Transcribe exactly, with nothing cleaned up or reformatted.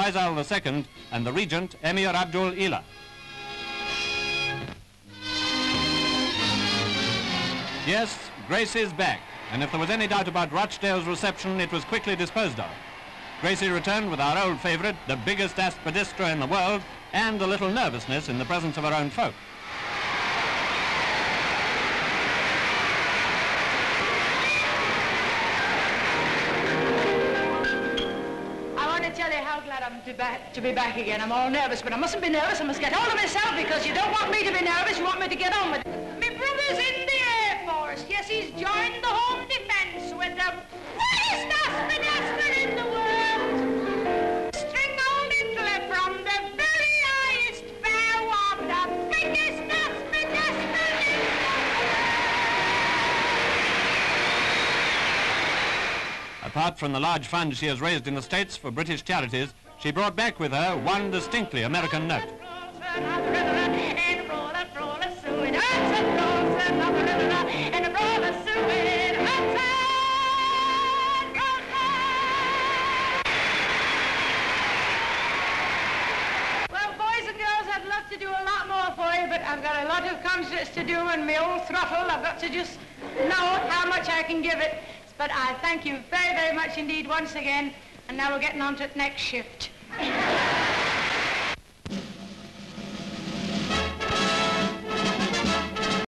Faisal the Second, and the regent, Emir Abdul Ilah. Yes, Gracie is back, and if there was any doubt about Rochdale's reception, it was quickly disposed of. Gracie returned with our old favourite, the biggest aspidistra in the world, and a little nervousness in the presence of her own folk. To be, back, to be back again. I'm all nervous, but I mustn't be nervous. I must get hold of myself, because you don't want me to be nervous. You want me to get on with it. My brother's in the Air Force. Yes, he's joined the Home Defence with the worst aspidistra in the world. String old Hitler from the very highest fair one, the biggest aspidistra in the world. Apart from the large fund she has raised in the States for British charities, she brought back with her one distinctly American note. Well, boys and girls, I'd love to do a lot more for you, but I've got a lot of concerts to do and my old throttle. I've got to just know how much I can give it. But I thank you very, very much indeed once again. And now we're getting on to the next shift.